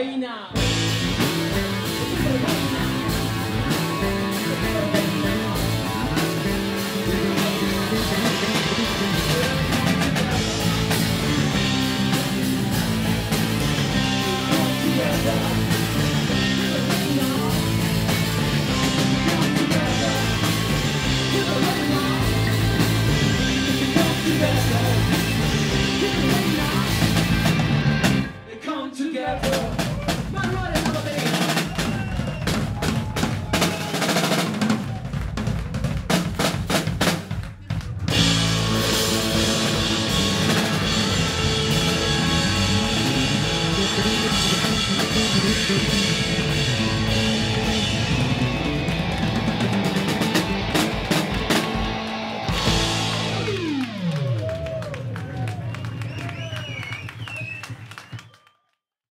away now.